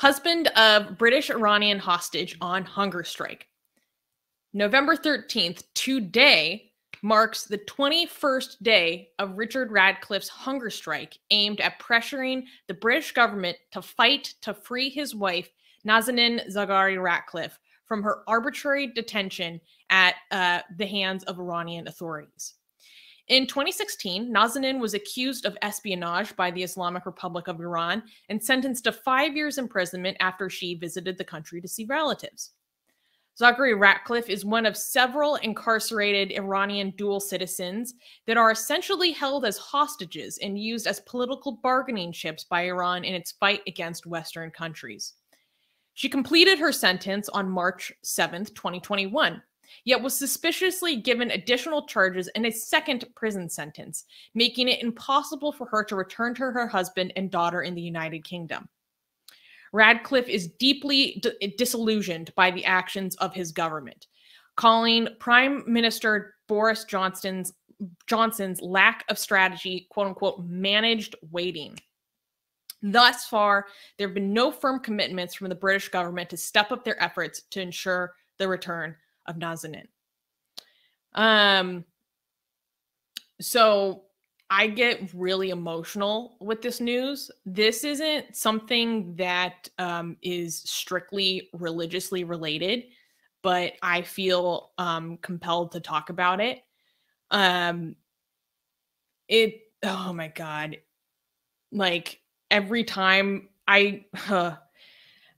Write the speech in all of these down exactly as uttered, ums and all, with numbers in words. husband of British-Iranian hostage on hunger strike. November thirteenth, today, marks the twenty-first day of Richard Ratcliffe's hunger strike aimed at pressuring the British government to fight to free his wife, Nazanin Zaghari-Ratcliffe, from her arbitrary detention at uh, the hands of Iranian authorities. In twenty sixteen, Nazanin was accused of espionage by the Islamic Republic of Iran and sentenced to five years imprisonment after she visited the country to see relatives. Zaghari-Ratcliffe is one of several incarcerated Iranian dual citizens that are essentially held as hostages and used as political bargaining chips by Iran in its fight against Western countries. She completed her sentence on March seventh, twenty twenty-one. Yet was suspiciously given additional charges and a second prison sentence, making it impossible for her to return to her husband and daughter in the United Kingdom. Ratcliffe is deeply disillusioned by the actions of his government, calling Prime Minister Boris Johnson's, Johnson's lack of strategy, quote unquote, managed waiting. Thus far, there have been no firm commitments from the British government to step up their efforts to ensure the return of Nazanin. Um, so I get really emotional with this news. This isn't something that um, is strictly religiously related, but I feel um, compelled to talk about it. Um, it, oh my God. Like every time I, uh,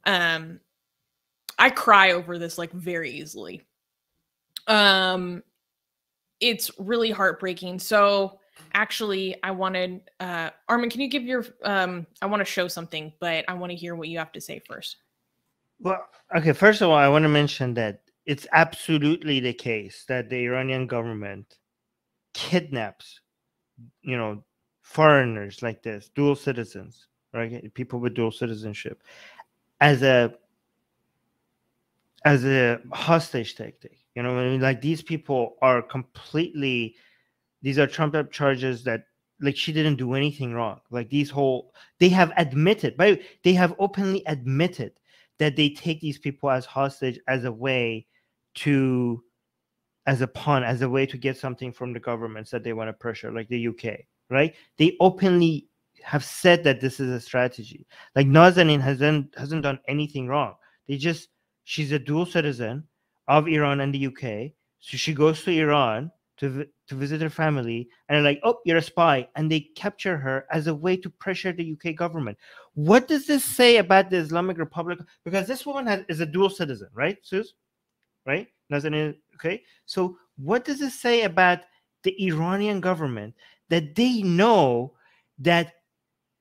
um, I cry over this like very easily. Um, it's really heartbreaking. So actually I wanted, uh, Armin, can you give your, um, I want to show something, but I want to hear what you have to say first. Well, okay. First of all, I want to mention that it's absolutely the case that the Iranian government kidnaps, you know, foreigners like this, dual citizens, right? People with dual citizenship as a, as a hostage tactic. You know, I mean, like these people are completely, these are trumped up charges that like she didn't do anything wrong. Like these whole, they have admitted, but they have openly admitted that they take these people as hostage as a way to, as a pawn, as a way to get something from the governments that they want to pressure, like the U K, right? They openly have said that this is a strategy. Like Nazanin hasn't, hasn't done anything wrong. They just, she's a dual citizen of Iran and the U K. So she goes to Iran to, to visit her family. And they're like, oh, you're a spy. And they capture her as a way to pressure the U K government. What does this say about the Islamic Republic? Because this woman has, is a dual citizen, right, Suze? Right? Nazanin, okay. So what does this say about the Iranian government that they know that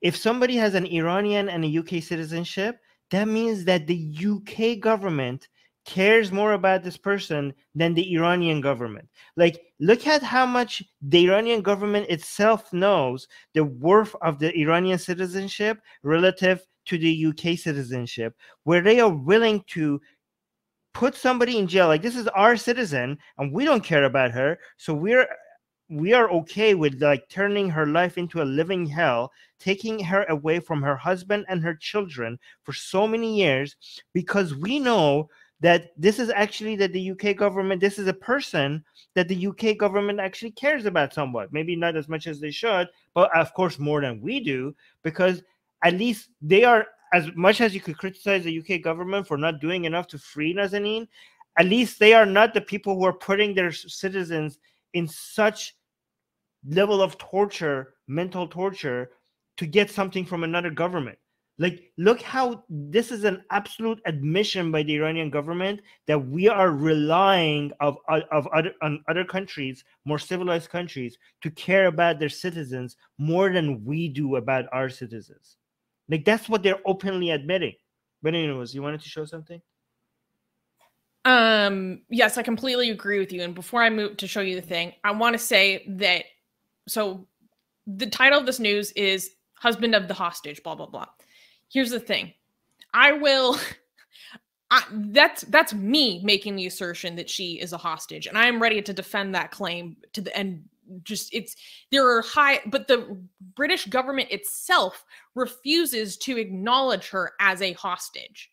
if somebody has an Iranian and a U K citizenship, that means that the U K government cares more about this person than the Iranian government. Like, look at how much the Iranian government itself knows the worth of the Iranian citizenship relative to the U K citizenship, where they are willing to put somebody in jail. Like, this is our citizen, and we don't care about her, so we're we are okay with like turning her life into a living hell, taking her away from her husband and her children for so many years, because we know that this is actually that the U K government, this is a person that the U K government actually cares about somewhat, maybe not as much as they should, but of course more than we do, because at least they are, as much as you could criticize the U K government for not doing enough to free Nazanin, at least they are not the people who are putting their citizens in such level of torture, mental torture, to get something from another government. Like, look how this is an absolute admission by the Iranian government that we are relying of, of, of other, on other countries, more civilized countries, to care about their citizens more than we do about our citizens. Like, that's what they're openly admitting. But anyways, you wanted to show something? Um, yes, I completely agree with you. And before I move to show you the thing, I want to say that, so the title of this news is Husband of the Hostage, blah, blah, blah. Here's the thing. I will, I, that's, that's me making the assertion that she is a hostage. And I am ready to defend that claim to the end, just it's there are high, but the British government itself refuses to acknowledge her as a hostage.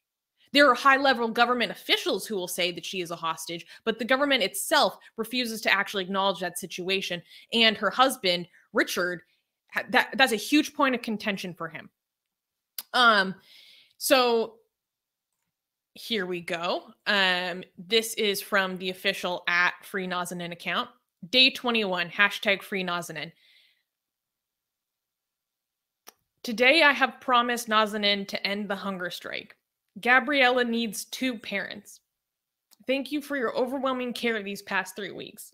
There are high-level government officials who will say that she is a hostage, but the government itself refuses to actually acknowledge that situation. And her husband, Richard, that, that's a huge point of contention for him. Um, so here we go. Um, this is from the official at Free Nazanin account. day twenty-one, hashtag Free Nazanin. Today I have promised Nazanin to end the hunger strike. Gabriella needs two parents. Thank you for your overwhelming care these past three weeks.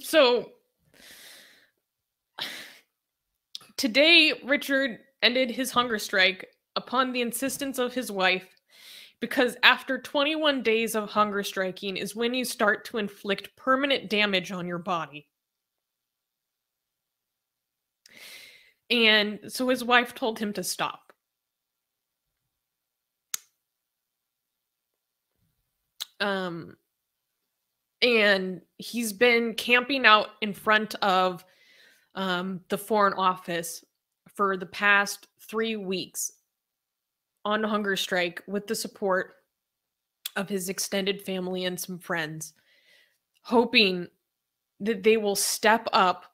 So, today Richard ended his hunger strike upon the insistence of his wife, because after twenty-one days of hunger striking is when you start to inflict permanent damage on your body. And so his wife told him to stop. Um, and he's been camping out in front of um, the Foreign Office for the past three weeks on hunger strike with the support of his extended family and some friends, hoping that they will step up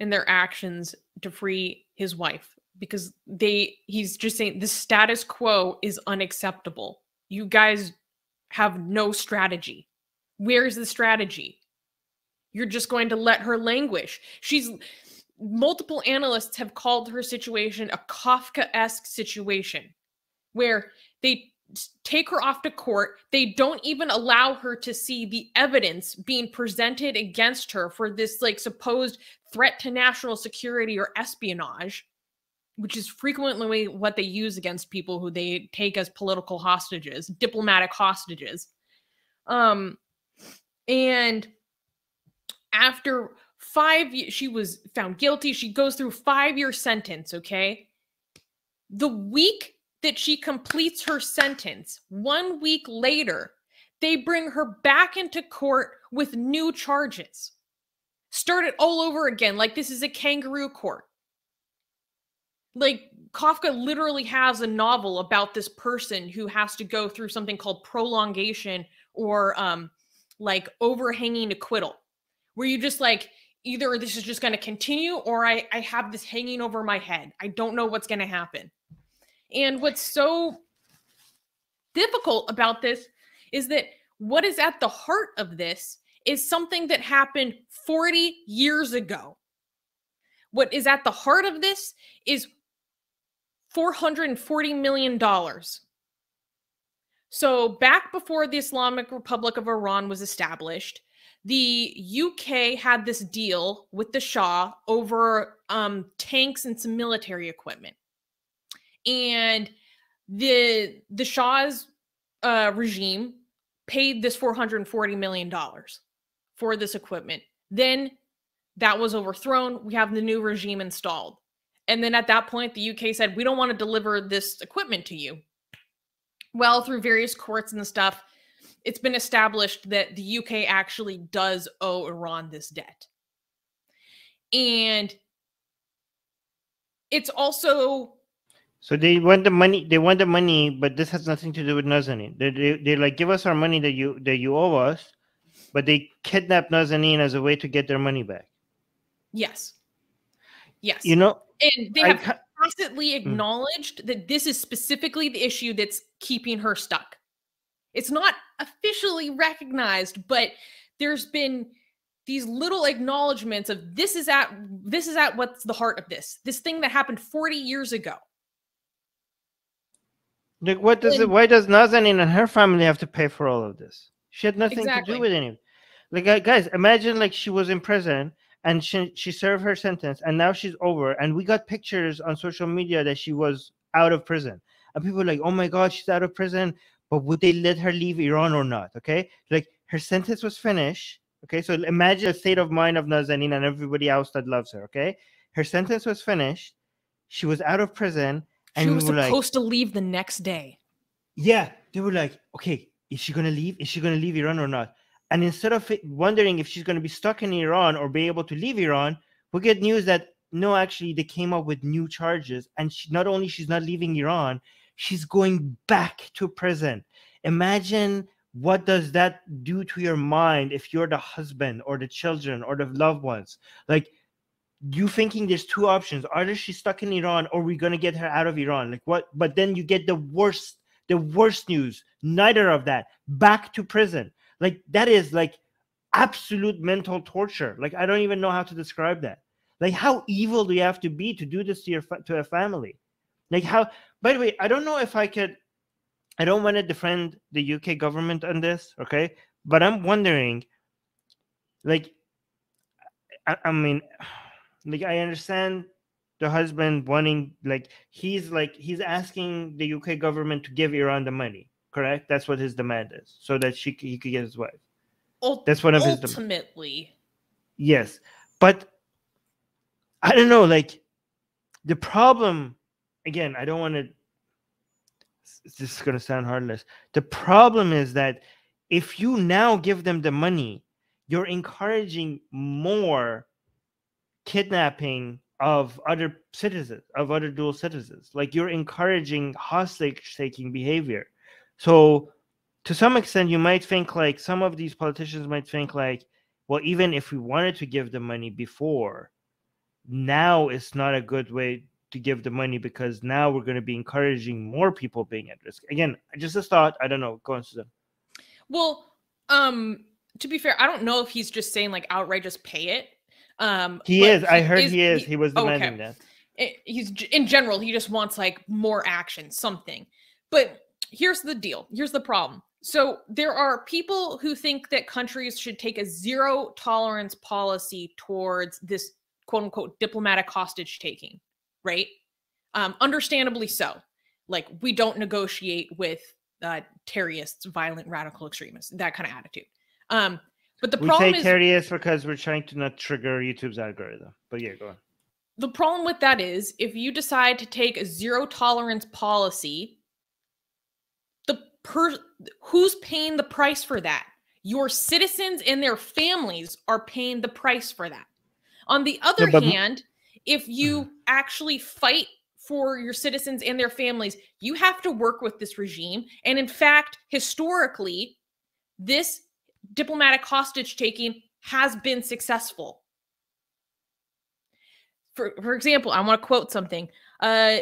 in their actions to free his wife, because they he's just saying the status quo is unacceptable. You guys have no strategy. Where's the strategy? You're just going to let her languish. She's multiple analysts have called her situation a Kafka-esque situation where they take her off to court. They don't even allow her to see the evidence being presented against her for this like supposed threat to national security or espionage, which is frequently what they use against people who they take as political hostages, diplomatic hostages. Um, and after five years, she was found guilty. She goes through five-year sentence, okay? The week that she completes her sentence, one week later, they bring her back into court with new charges. Start it all over again, like this is a kangaroo court. Like, Kafka literally has a novel about this person who has to go through something called prolongation or um, like overhanging acquittal, where you just like, either this is just going to continue or I, I have this hanging over my head. I don't know what's going to happen. And what's so difficult about this is that what is at the heart of this is something that happened forty years ago. What is at the heart of this is four hundred forty million dollars. So back before the Islamic Republic of Iran was established, the U K had this deal with the Shah over um, tanks and some military equipment. And the, the Shah's uh, regime paid this four hundred forty million dollars. For this equipment. Then that was overthrown. We have the new regime installed. And then at that point, the U K said, we don't want to deliver this equipment to you. Well, through various courts and stuff, it's been established that the U K actually does owe Iran this debt. And it's also... So they want the money, they want the money, but this has nothing to do with Nazanin. They, they, they like, give us our money that you, that you owe us. But they kidnapped Nazanin as a way to get their money back. Yes. Yes. You know, and they have tacitly acknowledged mm. that this is specifically the issue that's keeping her stuck. It's not officially recognized, but there's been these little acknowledgments of this is at this is at what's the heart of this. This thing that happened forty years ago. Like what does and, it why does Nazanin and her family have to pay for all of this? She had nothing exactly. to do with any of it. Like, guys, imagine like she was in prison and she, she served her sentence and now she's over. And we got pictures on social media that she was out of prison. And people were like, oh my God, she's out of prison. But would they let her leave Iran or not? Okay. Like her sentence was finished. Okay. So imagine the state of mind of Nazanin and everybody else that loves her. Okay. Her sentence was finished. She was out of prison. And she was we supposed like, to leave the next day. Yeah. They were like, okay. is she going to leave? Is she going to leave Iran or not? And instead of wondering if she's going to be stuck in Iran or be able to leave Iran, we get news that, no, actually, they came up with new charges. And she, not only she's not leaving Iran, she's going back to prison. Imagine what does that do to your mind if you're the husband or the children or the loved ones. Like, you thinking there's two options. Either she's stuck in Iran or we're going to get her out of Iran. Like what? But then you get the worst, the worst news. Neither of that. Back to prison. Like, that is like absolute mental torture. Like, I don't even know how to describe that. Like, how evil do you have to be to do this to your to a family? Like, how, by the way, I don't know if I could, I don't want to defend the U K government on this, okay? But I'm wondering, like, I, I mean, like, I understand the husband wanting, like, he's like, he's asking the U K government to give Iran the money, correct? That's what his demand is, so that she he could get his wife. Ult That's one of ultimately. his ultimately. Yes, but I don't know, like, the problem, again, I don't want to, this is going to sound heartless. The problem is that if you now give them the money, you're encouraging more kidnapping of other citizens, of other dual citizens. Like, you're encouraging hostage-taking behavior. So, to some extent, you might think, like, some of these politicians might think, like, well, even if we wanted to give the money before, now it's not a good way to give the money, because now we're going to be encouraging more people being at risk. Again, just a thought. I don't know. Go on, Susan. Well, um, to be fair, I don't know if he's just saying, like, outright just pay it. Um, he is. I heard is, he is. He, he was demanding okay. that. It, he's in general. He just wants, like, more action, something. But here's the deal. Here's the problem. So there are people who think that countries should take a zero tolerance policy towards this quote unquote diplomatic hostage taking, right? Um, understandably so. Like, we don't negotiate with uh, terrorists, violent radical extremists, that kind of attitude. Um, but the we problem is- We say terrorists because we're trying to not trigger YouTube's algorithm. But yeah, go on. The problem with that is, if you decide to take a zero tolerance policy, the per who's paying the price for that? Your citizens and their families are paying the price for that. On the other no, hand, if you actually fight for your citizens and their families, you have to work with this regime. And in fact, historically, this diplomatic hostage taking has been successful. For, for example, I want to quote something. Uh,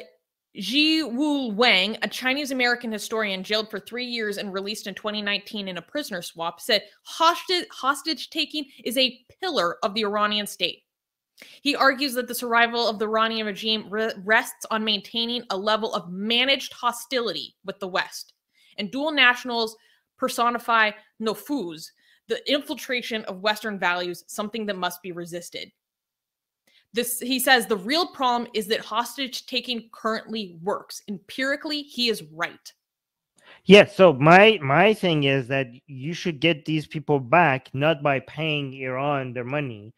Ji Wu Wang, a Chinese-American historian jailed for three years and released in twenty nineteen in a prisoner swap, said hostage, hostage taking is a pillar of the Iranian state. He argues that the survival of the Iranian regime rests on maintaining a level of managed hostility with the West. And dual nationals personify nofuz, the infiltration of Western values, something that must be resisted. This, he says, the real problem is that hostage-taking currently works. Empirically, he is right. Yes, yeah, so my, my thing is that you should get these people back, not by paying Iran their money,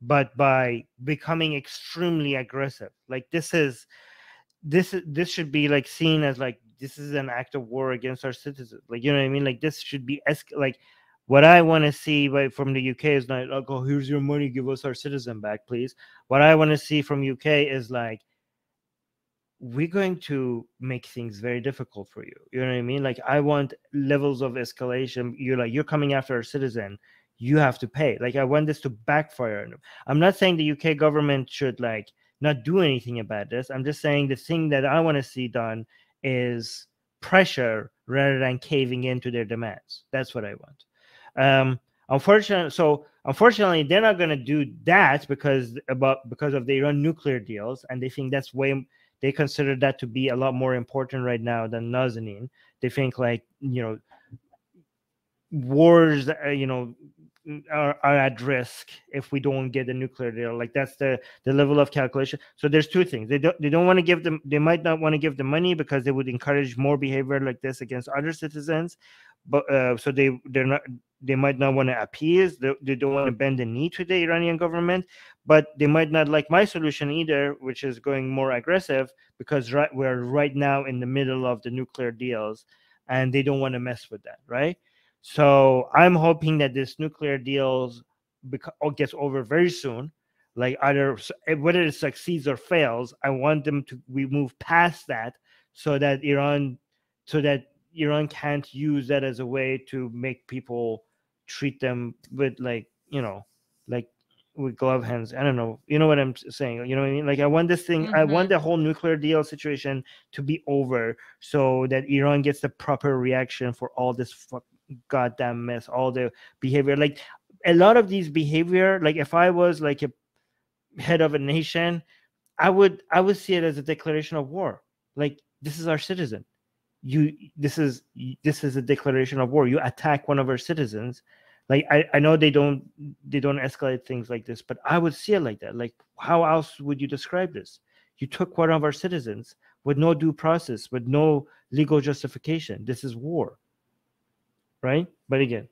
but by becoming extremely aggressive. Like, this is this this should be like seen as like this is an act of war against our citizens. Like, you know what I mean? Like, this should be like what I want to see by from the U K is not like, oh, here's your money, give us our citizen back, please. What I want to see from U K is like, we're going to make things very difficult for you. You know what I mean? Like, I want levels of escalation. You're like, you're coming after our citizen. You have to pay. Like, I want this to backfire on them. I'm not saying the U K government should, like, not do anything about this. I'm just saying the thing that I want to see done is pressure rather than caving into their demands. That's what I want. Um, unfortunately, so unfortunately, they're not going to do that because about because of the Iran nuclear deals, and they think that's way they consider that to be a lot more important right now than Nazanin. They think, like, you know, wars, uh, you know, Are, are at risk if we don't get a nuclear deal. Like, that's the the level of calculation. So there's two things. They don't they don't want to give them. They might not want to give the money because they would encourage more behavior like this against other citizens. But uh, so they they're not. They might not want to appease. They, they don't want to bend the knee to the Iranian government. But they might not like my solution either, which is going more aggressive because right we're right now in the middle of the nuclear deals. and they don't want to mess with that, right? So I'm hoping that this nuclear deal gets over very soon. Like, either whether it succeeds or fails, I want them to we move past that so that Iran, so that Iran can't use that as a way to make people treat them with, like, you know, like with glove hands. I don't know. You know what I'm saying? You know what I mean? Like, I want this thing. Mm-hmm. I want the whole nuclear deal situation to be over so that Iran gets the proper reaction for all this fuck goddamn mess, all the behavior. Like, a lot of these behavior, like if I was like a head of a nation, I would I would see it as a declaration of war. Like, this is our citizen. You this is this is a declaration of war. You attack one of our citizens. Like, I, I know they don't they don't escalate things like this, but I would see it like that. Like, how else would you describe this? You took one of our citizens with no due process, with no legal justification. This is war. Right? But again,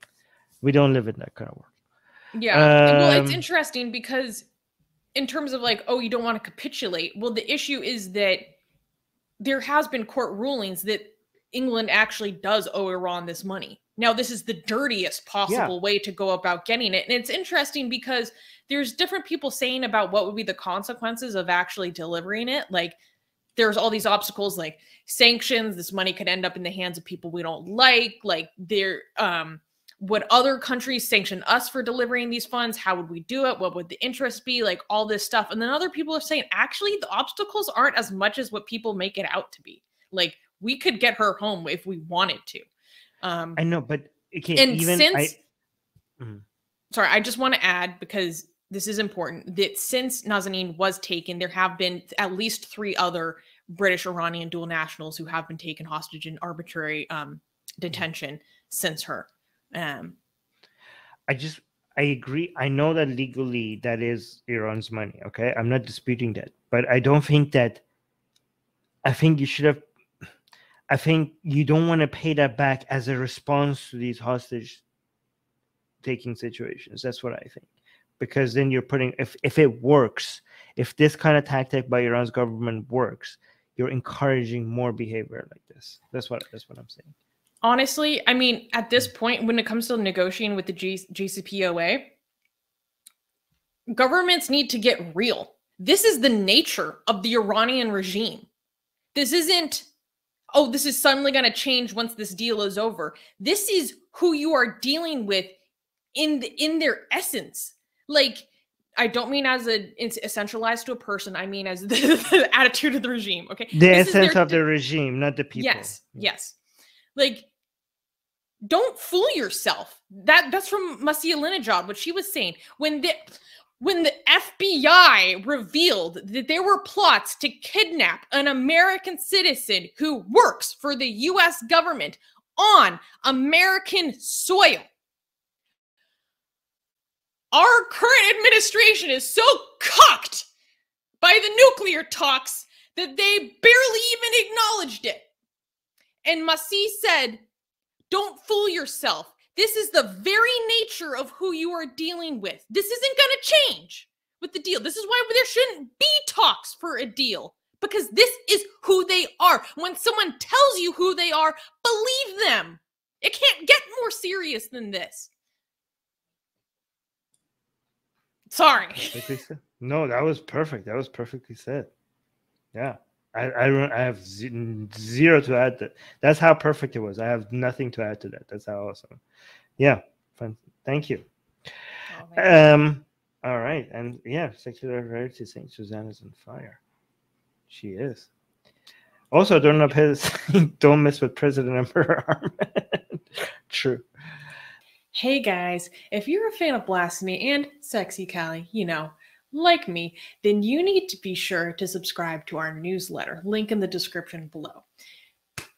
we don't live in that kind of world. Yeah. Um, well, it's interesting because in terms of like, oh, you don't want to capitulate. Well, the issue is that there has been court rulings that England actually does owe Iran this money. Now, this is the dirtiest possible yeah. way to go about getting it. And it's interesting because there's different people saying about what would be the consequences of actually delivering it. Like, there's all these obstacles, like sanctions, this money could end up in the hands of people we don't like. Like, there, um, would other countries sanction us for delivering these funds? How would we do it? What would the interest be? Like, all this stuff. And then other people are saying, actually, the obstacles aren't as much as what people make it out to be. Like, we could get her home if we wanted to. Um, I know, but okay, and even since, I, mm. sorry, I just want to add, because this is important, that since Nazanin was taken, there have been at least three other British Iranian dual nationals who have been taken hostage in arbitrary um, detention since her. Um, I just, I agree. I know that legally that is Iran's money. Okay. I'm not disputing that, but I don't think that, I think you should have I think you don't want to pay that back as a response to these hostage taking situations. That's what I think, because then you're putting, if, if it works, if this kind of tactic by Iran's government works, you're encouraging more behavior like this. That's what, that's what I'm saying. Honestly, I mean, at this point, when it comes to negotiating with the J C P O A, governments need to get real. This is the nature of the Iranian regime. This isn't, oh, this is suddenly going to change once this deal is over. This is who you are dealing with in the, in their essence. Like, I don't mean as a it's essentialized to a person. I mean as the, the attitude of the regime. Okay, the this essence their, of the regime, not the people. Yes, yes. Like, don't fool yourself. That that's from Masih Alinejad, what she was saying when the. When the F B I revealed that there were plots to kidnap an American citizen who works for the U S government on American soil. Our current administration is so cucked by the nuclear talks that they barely even acknowledged it. And Masih said, don't fool yourself. This is the very nature of who you are dealing with. This isn't going to change with the deal. This is why there shouldn't be talks for a deal, because this is who they are. When someone tells you who they are, believe them. It can't get more serious than this. Sorry. No, that was perfect. That was perfectly said. Yeah. I, I, I have zero to add to. That's how perfect it was. I have nothing to add to that. That's how awesome. Yeah. Fun. Thank you. Oh, um. All right. And yeah, secular rarity Saint Suzanne is on fire. She is. Also, don't, up his, don't mess with President Emperor Armin. True. Hey, guys. If you're a fan of Blasphemy and Sexy Callie, you know, like me, then you need to be sure to subscribe to our newsletter, link in the description below.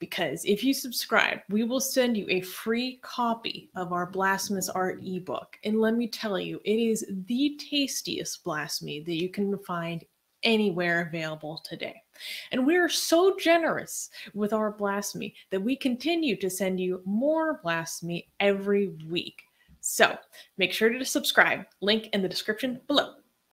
Because if you subscribe, we will send you a free copy of our Blasphemous Art ebook. And let me tell you, it is the tastiest blasphemy that you can find anywhere available today. And we are so generous with our blasphemy that we continue to send you more blasphemy every week. So make sure to subscribe, link in the description below.